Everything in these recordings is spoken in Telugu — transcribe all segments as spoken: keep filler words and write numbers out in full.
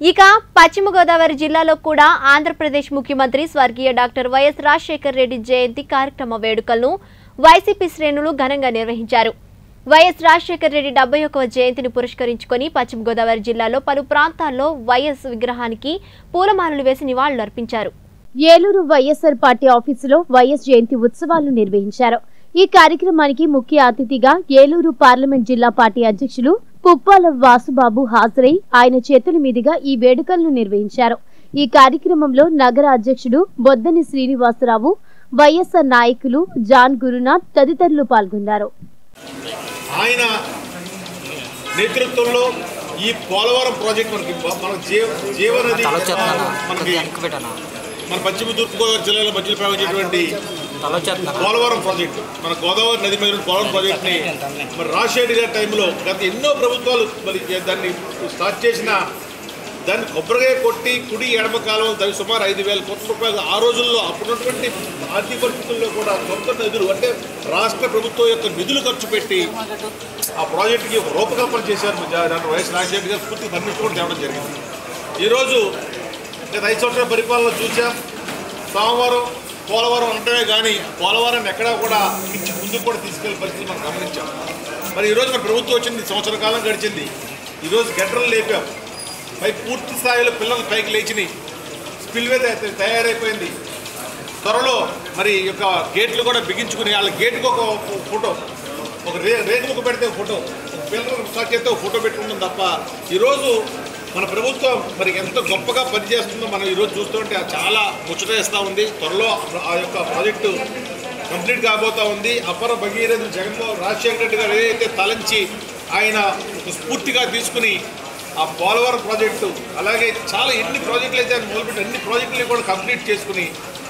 पश्चिम गोदावरी जिल्लालो कूडा आंध्रप्रदेश मुख्यमंत्री स्वर्गीय डाक्टर वाईएस राजशेखर रेड्डी जयंती कार्यक्रम वेडुकल्नु वाईसीपी श्रेणुलु घनंगा निर्वहिंचारु। वाईएस राजशेखर रेड्डी डेब्भै ఒకటవ जयंतिनि पुरस्करिंचुकोनि पश्चिम गोदावरी जिल्लालो पलु प्रांताल्लो वाईएस विग्रहानिकि पूलमाललु वेसि निवाళులు अर्पिंचारु। ఏలూరు వైఎస్ఆర్ పార్టీ ఆఫీసులో వైఎస్ జయంతి ఉత్సవాలను నిర్వహించారు। ఈ కార్యక్రమానికి ముఖ్య అతిథిగా ఏలూరు పార్లమెంట్ జిల్లా పార్టీ అధ్యక్షులు కుప్పలవాసు బాబూ హాజరై ఆయన చేతుల మీదుగా ఈ వేడుకలను నిర్వహించారు। ఈ కార్యక్రమంలో నగర అధ్యక్షుడు బొద్దని శ్రీనివాసరావు వైఎస్ఆర్ నాయకులు జాన్ గురునాథ్ తదితరులు పాల్గొన్నారు। ఆయన నేతృత్వంలో ఈ పోలవరం ప్రాజెక్ట్ మనకి మన జీవనది మనకి వెనకబెట్టనా మన పశ్చిమ తూర్పుగోదావరి జిల్లాలో మధ్యలో ప్రవహించేటువంటి పోలవరం ప్రాజెక్టు మన గోదావరి నది మీద పోలవరం ప్రాజెక్టుని మరి రాజశేఖర్ గారి టైంలో గత ఎన్నో ప్రభుత్వాలు మరి దాన్ని స్టార్ట్ చేసిన దాన్ని కొబ్బరిగా కొట్టి కుడి ఎడమ కాలం దాని సుమారు ఐదు వేల కోట్ల రూపాయలు ఆ రోజుల్లో అప్పుడున్నటువంటి ఆర్థిక పరిస్థితుల్లో కూడా సొంత నిధులు అంటే రాష్ట్ర ప్రభుత్వం యొక్క నిధులు ఖర్చు పెట్టి ఆ ప్రాజెక్టుకి రూపకల్పన చేశారు డాక్టర్ వైఎస్ రాజశేఖర్ గారు పూర్తి పర్మిషన్ కూడా తేవడం జరిగింది। ఈరోజు గత ఐదు సంవత్సరాల పరిపాలన చూసాం। సోమవారం పోలవరం అంటమే కానీ పోలవరం ఎక్కడా కూడా ఇచ్చి ముందుకు కూడా తీసుకెళ్లే పరిస్థితి మనం గమనించాం। మరి ఈరోజు మన ప్రభుత్వం వచ్చింది, సంవత్సర కాలం గడిచింది, ఈరోజు గడ్డలు లేపాం, పై పూర్తి స్థాయిలో పిల్లలు పైకి లేచినాయి, స్పిల్వే తయారైపోయింది, త్వరలో మరి యొక్క గేట్లు కూడా బిగించుకుని వాళ్ళ గేట్కి ఒక ఫోటో ఒక రే రేగుముకు పెడితే ఒక ఫోటో ఒక పిల్లలకు సాక్షి అయితే ఒక ఫోటో పెట్టుకుంటాం తప్ప ఈరోజు మన ప్రభుత్వం మరి ఎంత గొప్పగా పనిచేస్తుందో మనం ఈరోజు చూస్తుంటే అది చాలా ముచ్చటేస్తూ ఉంది। త్వరలో ఆ యొక్క ప్రాజెక్టు కంప్లీట్ కాబోతూ ఉంది। అపర భగీరథ జగన్మోహన్ రాజశేఖర రెడ్డి గారు ఏదైతే తలంచి ఆయన ఒక స్ఫూర్తిగా తీసుకుని ఆ పోలవరం ప్రాజెక్టు అలాగే చాలా ఎన్ని ప్రాజెక్టులు అయితే ఆయన మొదలుపెట్టి అన్ని ప్రాజెక్టులు కూడా కంప్లీట్ చేసుకుని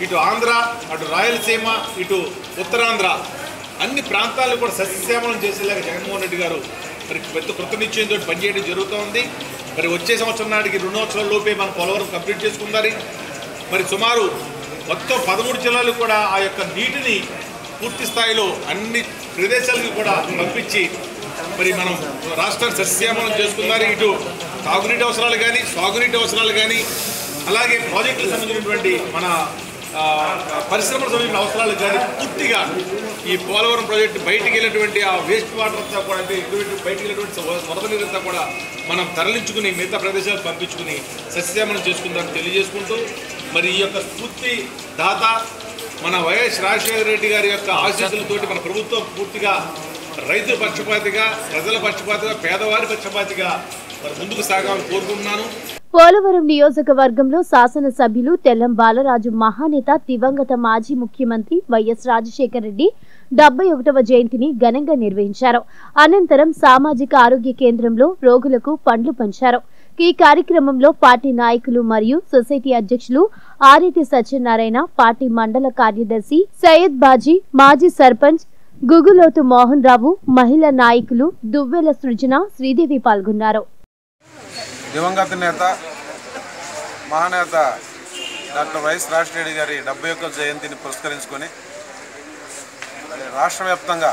ఇటు ఆంధ్ర అటు రాయలసీమ ఇటు ఉత్తరాంధ్ర అన్ని ప్రాంతాలను కూడా సస్యశ్యామలం చేసేలాగా జగన్మోహన్ రెడ్డి గారు మరి పెద్ద కృతనిశ్చయంతో పనిచేయడం జరుగుతూ ఉంది। మరి వచ్చే సంవత్సరం నాటికి రెండోత్సవం లోపే మనం పోలవరం కంప్లీట్ చేసుకుందాలి। మరి సుమారు మొత్తం పదమూడు జిల్లాలు కూడా ఆ యొక్క నీటిని పూర్తి స్థాయిలో అన్ని ప్రదేశాలకు కూడా పంపించి మరి మనం రాష్ట్రాన్ని సస్యశ్యామలం చేసుకుందాలి। ఇటు తాగునీటి అవసరాలు కానీ సాగునీటి అవసరాలు కానీ అలాగే ప్రాజెక్టులకు సంబంధించినటువంటి మన పరిశ్రమలకు సంబంధించిన అవసరాలు కానీ పూర్తిగా ఈ పోలవరం ప్రాజెక్టు బయటికి వెళ్ళినటువంటి ఆ వేస్ట్ వాటర్ అంతా కూడా అంటే ఎటువంటి బయటికి వెళ్ళినటువంటి వరద నీరంతా కూడా మనం తరలించుకుని మిగతా ప్రదేశాలకు పంపించుకుని సస్యశ్యామలం చేసుకుందామని తెలియజేసుకుంటూ మరి ఈ యొక్క స్ఫూర్తి దాత మన వైఎస్ రాజశేఖర రెడ్డి గారి యొక్క ఆశీస్సులతోటి మన ప్రభుత్వం పూర్తిగా రైతుల పక్షపాతిగా ప్రజల పక్షపాతిగా పేదవారి పక్షపాతిగా మరి ముందుకు సాగాలని కోరుకుంటున్నాను। పోలవరం నియోజకవర్గంలో శాసన సభ్యులు తెల్లం బాలరాజు మహానేత దివంగత మాజీ ముఖ్యమంత్రి వైఎస్ రాజశేఖర్ రెడ్డి డెబ్బై ఒకటవ జయంతిని ఘనంగా నిర్వహించారు। అనంతరం సామాజిక ఆరోగ్య కేంద్రంలో రోగులకు పండ్లు పంచారు। ఈ కార్యక్రమంలో పార్టీ నాయకులు మరియు సొసైటీ అధ్యక్షులు ఆర్ఏటి సత్యనారాయణ, పార్టీ మండల కార్యదర్శి సయ్యద్ బాజీ, మాజీ సర్పంచ్ గుగులోతు మోహన్ రావు, మహిళా నాయకులు దువ్వెల సృజన, శ్రీదేవి పాల్గొన్నారు। దివంగత నేత మహానేత డాక్టర్ వైఎస్ రాజశేఖర రెడ్డి గారి డెబ్బై ఒక్క జయంతిని పురస్కరించుకొని రాష్ట్ర వ్యాప్తంగా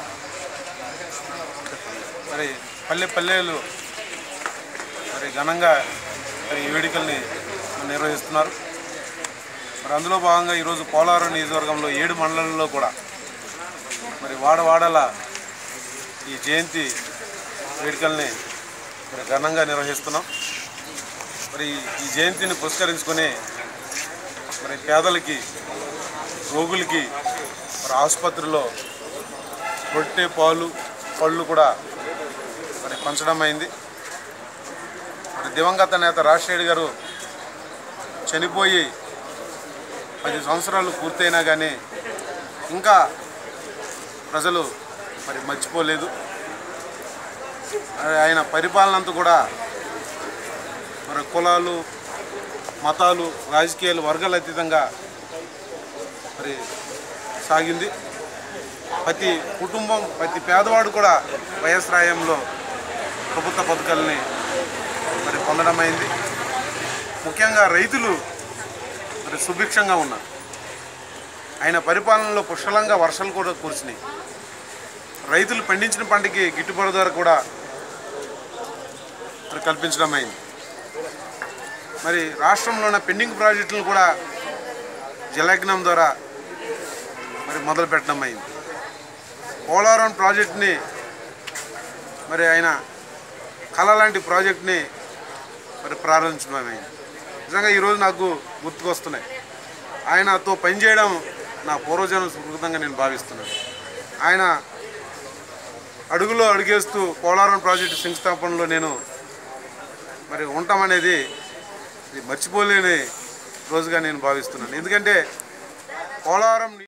మరి పల్లె పల్లెలు మరి ఘనంగా మరి వేడుకల్ని నిర్వహిస్తున్నారు। మరి అందులో భాగంగా ఈరోజు పోలవరం నియోజకవర్గంలో ఏడు మండలాల్లో కూడా మరి వాడవాడల ఈ జయంతి వేడుకల్ని మరి ఘనంగా నిర్వహిస్తున్నాం। మరి ఈ జయంతిని పురస్కరించుకొని మరి పేదలకి రోగులకి మరి ఆసుపత్రిలో రొట్టె పాలు పళ్ళు కూడా మరి పంచడం అయింది। మరి దివంగత నేత రాజశేఖర్ గారు చనిపోయి పది సంవత్సరాలు పూర్తయినా కానీ ఇంకా ప్రజలు మరి మర్చిపోలేదు। ఆయన పరిపాలనంతా కూడా మరి కులాలు మతాలు రాజకీయాలు వర్గాల అతీతంగా మరి సాగింది। ప్రతి కుటుంబం ప్రతి పేదవాడు కూడా వైఎస్ రాయంలో ప్రభుత్వ పథకాలని మరి పొందడం అయింది। ముఖ్యంగా రైతులు మరి సుభిక్షంగా ఉన్నారు। ఆయన పరిపాలనలో పుష్కలంగా వర్షాలు కూడా కురిసినాయి। రైతులు పండించిన పంటకి గిట్టుబాటు ధర కూడా కల్పించడం అయింది। मरी राष्ट्र पेंडिंग प्राजेक्ट जलग्न द्वारा मैं मोदलपेटमें पोलवरम प्राजेक्ट मरी आयन कल लाट प्राजेक्ट मैं प्रारंभमें निजें ना गुर्तकोना आयन तो पनचे ना पूर्वजन स्मृत नीन भावस्था आय अड़ो अड़ेस्तू पोलवरम प्राजेक्ट शंकुस्थापन नैन मरी उमने मर्चिपोलेने रोजुगा नेनु भाविस्तुन्नानु। पोलवरम